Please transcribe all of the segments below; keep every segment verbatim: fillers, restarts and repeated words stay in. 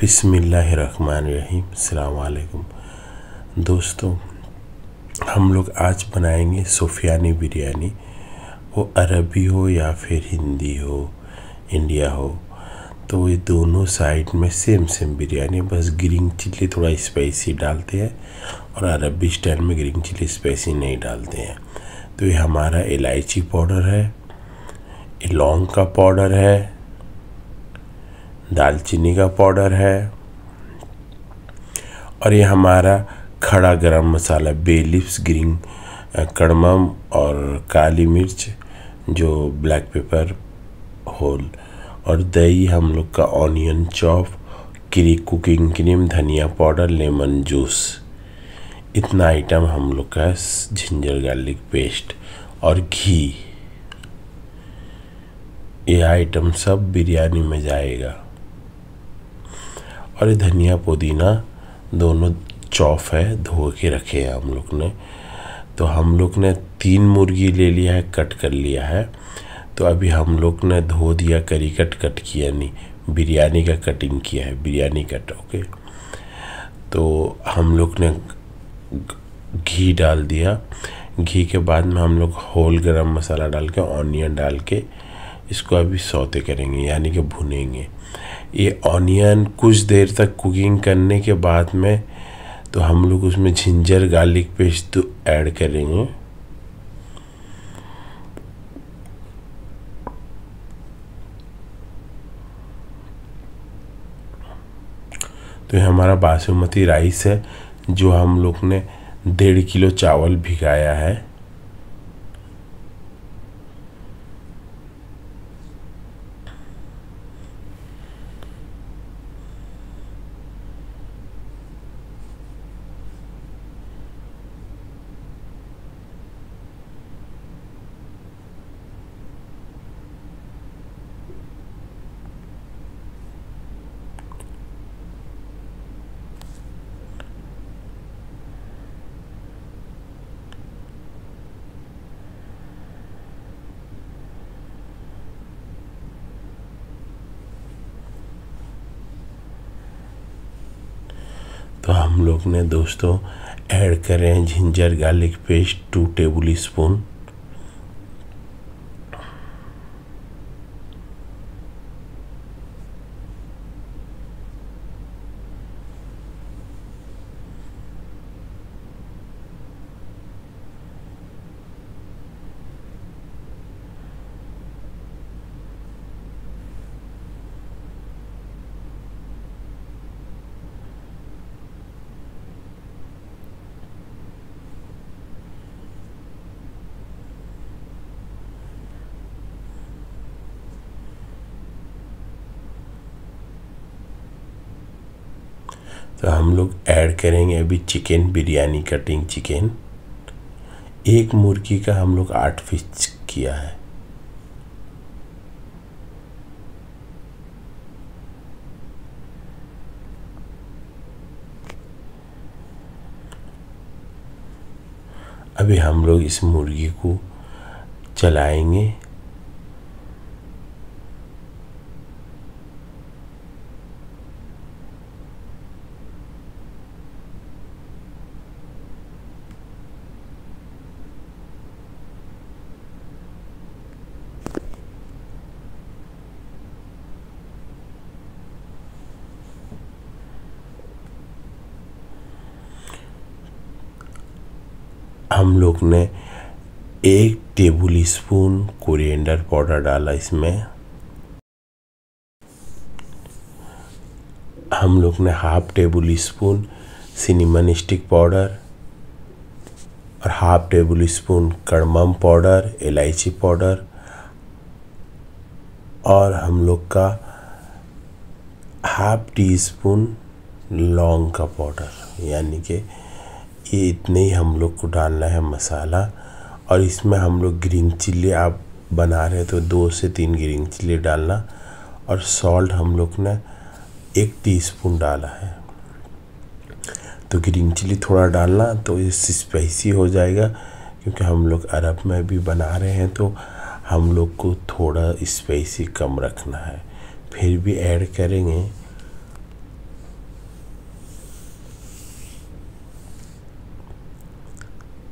बिस्मिल्लाहिर्रहमानिर्रहीम। अस्सलाम वालेकुम दोस्तों, हम लोग आज बनाएंगे सोफियानी बिरयानी। वो अरबी हो या फिर हिंदी हो, इंडिया हो, तो ये दोनों साइड में सेम सेम बिरयानी, बस ग्रीन चिल्ली थोड़ा स्पाइसी डालते हैं और अरबी स्टाइल में ग्रीन चिल्ली स्पाइसी नहीं डालते हैं। तो ये हमारा इलायची पाउडर है, लौंग का पाउडर है, दालचीनी का पाउडर है, और ये हमारा खड़ा गरम मसाला, बे लीव्स, ग्रीन कड़मम और काली मिर्च, जो ब्लैक पेपर होल, और दही हम लोग का, ऑनियन चॉप, क्री कुकिंग क्रीम, धनिया पाउडर, लेमन जूस। इतना आइटम हम लोग का, जिंजर गार्लिक पेस्ट और घी। ये आइटम सब बिरयानी में जाएगा। और ये धनिया पुदीना दोनों चॉप है, धो के रखे हैं हम लोग ने। तो हम लोग ने तीन मुर्गी ले लिया है, कट कर लिया है। तो अभी हम लोग ने धो दिया, करी कट कट किया नहीं, बिरयानी का कटिंग किया है, बिरयानी कट। ओके, तो हम लोग ने घी डाल दिया। घी के बाद में हम लोग होल गरम मसाला डाल के, ऑनियन डाल के इसको अभी सौते करेंगे, यानी कि भुनेंगे। ये ऑनियन कुछ देर तक कुकिंग करने के बाद में तो हम लोग उसमें जिंजर गार्लिक पेस्ट तो ऐड करेंगे। तो ये हमारा बासमती राइस है, जो हम लोग ने डेढ़ किलो चावल भिगाया है। तो हम लोग ने दोस्तों ऐड करे हैं ginger garlic paste two tablespoon, तो हम लोग ऐड करेंगे अभी चिकन बिरयानी कटिंग। चिकन एक मुर्गी का हम लोग आठ पीस किया है। अभी हम लोग इस मुर्गी को चलाएंगे। हम लोग ने एक टेबल स्पून कोरिएंडर पाउडर डाला इसमें। हम लोग ने half tablespoon cinnamon stick powder और half tablespoon cardamom powder, इलायची पाउडर, और हम लोग का हाफ टी स्पून लौंग का पाउडर, यानी कि ये इतने ही हम लोग को डालना है मसाला। और इसमें हम लोग ग्रीन चिल्ली, आप बना रहे तो दो से तीन ग्रीन चिल्ली डालना, और सॉल्ट हम लोग ने एक टीस्पून डाला है। तो ग्रीन चिल्ली थोड़ा डालना, तो ये स्पाइसी हो जाएगा, क्योंकि हम लोग अरब में भी बना रहे हैं, तो हम लोग को थोड़ा स्पाइसी कम रखना है। फिर भी ऐड करेंगे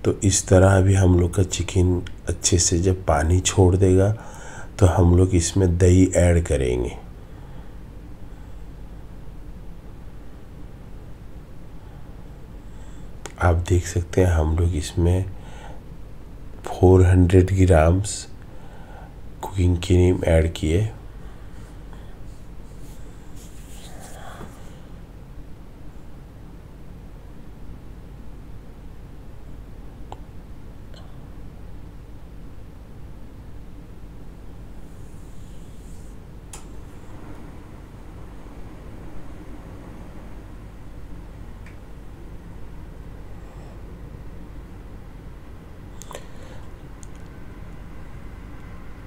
तो इस तरह अभी हम लोग का चिकन अच्छे से जब पानी छोड़ देगा तो हम लोग इसमें दही ऐड करेंगे। आप देख सकते हैं हम लोग इसमें चार सौ ग्राम्स कुकिंग क्रीम ऐड किए।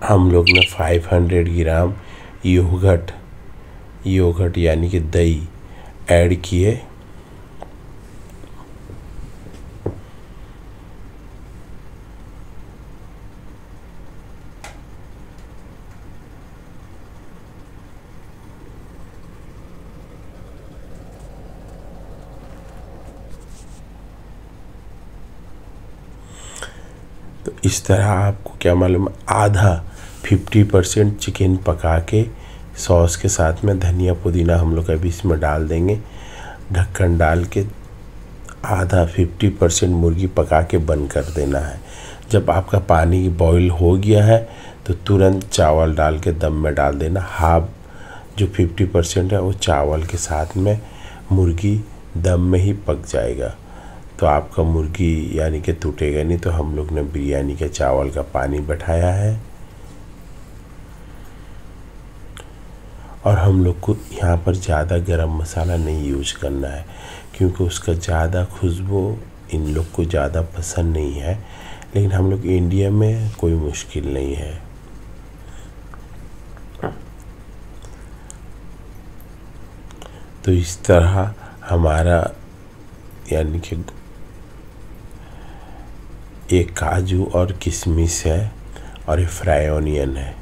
हम लोग ने पाँच सौ ग्राम योगर्ट योगर्ट यानी कि दही ऐड किए। तो इस तरह आपको क्या मालूम आधा पचास परसेंट चिकन पका के सॉस के साथ में धनिया पुदीना हम लोग अभी इसमें डाल देंगे। ढक्कन डाल के आधा पचास परसेंट मुर्गी पका के बंद कर देना है। जब आपका पानी बॉईल हो गया है तो तुरंत चावल डाल के दम में डाल देना। हाफ जो पचास परसेंट है वो चावल के साथ में मुर्गी दम में ही पक जाएगा, तो आपका मुर्गी यानी कि टूटेगा नहीं। तो हम लोग ने बिरयानी के चावल का पानी बैठाया है और हम लोग को यहाँ पर ज़्यादा गरम मसाला नहीं यूज करना है क्योंकि उसका ज़्यादा खुशबू इन लोग को ज़्यादा पसंद नहीं है, लेकिन हम लोग इंडिया में कोई मुश्किल नहीं है। तो इस तरह हमारा यानी कि एक काजू और किशमिश है और ये फ्राई ऑनियन है,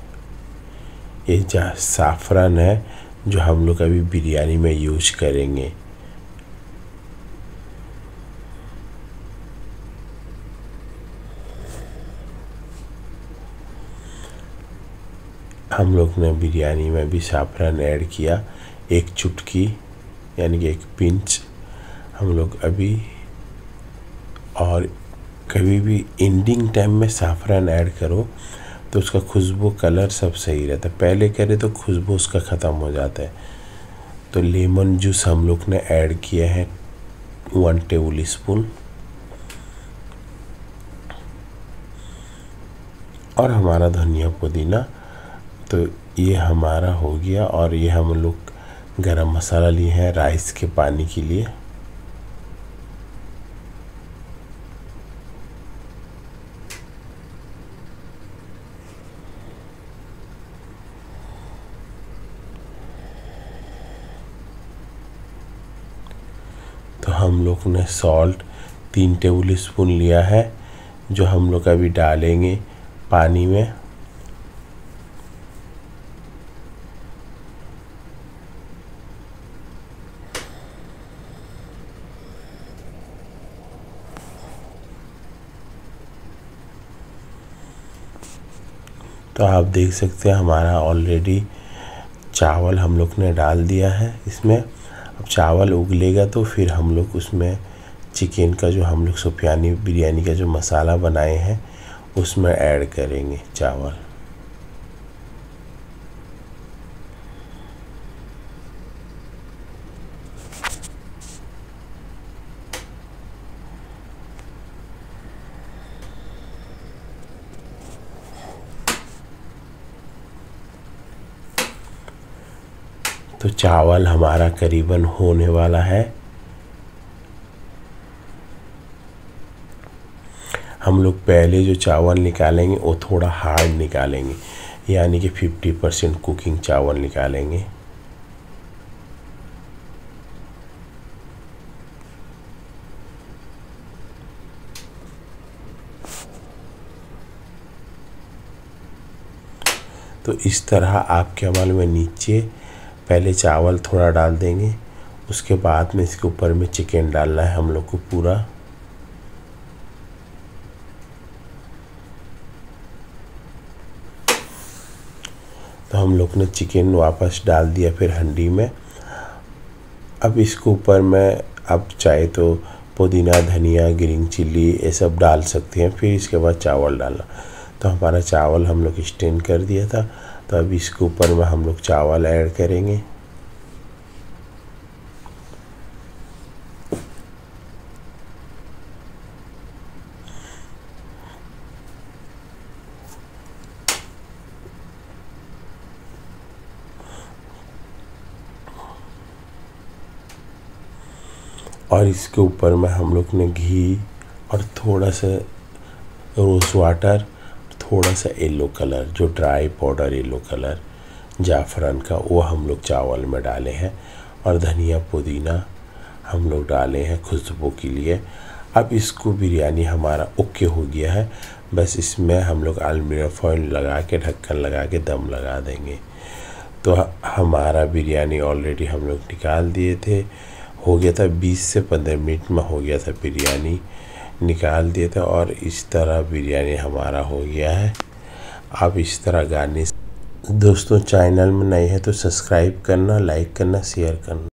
ये जहाँ साफरन है जो हम लोग अभी बिरयानी में यूज करेंगे। हम लोग ने बिरयानी में भी साफरन ऐड किया, एक चुटकी यानी कि एक पिंच हम लोग अभी। और कभी भी एंडिंग टाइम में साफरन ऐड करो तो उसका खुशबू कलर सब सही रहता है, पहले करे तो खुशबू उसका ख़त्म हो जाता है। तो लेमन जूस हम लोग ने ऐड किया है वन टेबल स्पून। और हमारा धनिया पुदीना, तो ये हमारा हो गया। और ये हम लोग गरम मसाला लिए हैं राइस के पानी के लिए। तो हम लोग ने सॉल्ट तीन टेबल स्पून लिया है जो हम लोग अभी डालेंगे पानी में। तो आप देख सकते हैं हमारा ऑलरेडी चावल हम लोग ने डाल दिया है इसमें। अब चावल उगलेगा तो फिर हम लोग उसमें चिकन का जो हम लोग सोफियानी बिरयानी का जो मसाला बनाए हैं उसमें ऐड करेंगे चावल। तो चावल हमारा करीबन होने वाला है। हम लोग पहले जो चावल निकालेंगे वो थोड़ा हार्ड निकालेंगे यानी कि पचास परसेंट कुकिंग चावल निकालेंगे। तो इस तरह आपके अमल में नीचे पहले चावल थोड़ा डाल देंगे, उसके बाद में इसके ऊपर में चिकन डालना है हम लोग को पूरा। तो हम लोग ने चिकन वापस डाल दिया फिर हंडी में। अब इसके ऊपर मैं आप चाहे तो पुदीना, धनिया, ग्रीन चिल्ली ये सब डाल सकते हैं। फिर इसके बाद चावल डालना, तो हमारा चावल हम लोग स्टेन कर दिया था, तो अब इसके ऊपर में हम लोग चावल ऐड करेंगे। और इसके ऊपर में हम लोग ने घी और थोड़ा सा रोज़ वाटर, थोड़ा सा येलो कलर जो ड्राई पाउडर येलो कलर जाफरान का वो हम लोग चावल में डाले हैं, और धनिया पुदीना हम लोग डाले हैं खुशबू के लिए। अब इसको बिरयानी हमारा ओके हो गया है। बस इसमें हम लोग अलमीरा फॉइल लगा के ढक्कन लगा के दम लगा देंगे। तो हमारा बिरयानी ऑलरेडी हम लोग निकाल दिए थे, हो गया था बीस से पंद्रह मिनट में हो गया था बिरयानी, निकाल दिया था। और इस तरह बिरयानी हमारा हो गया है। आप इस तरह गार्निश। दोस्तों चैनल में नए हैं तो सब्सक्राइब करना, लाइक करना, शेयर करना।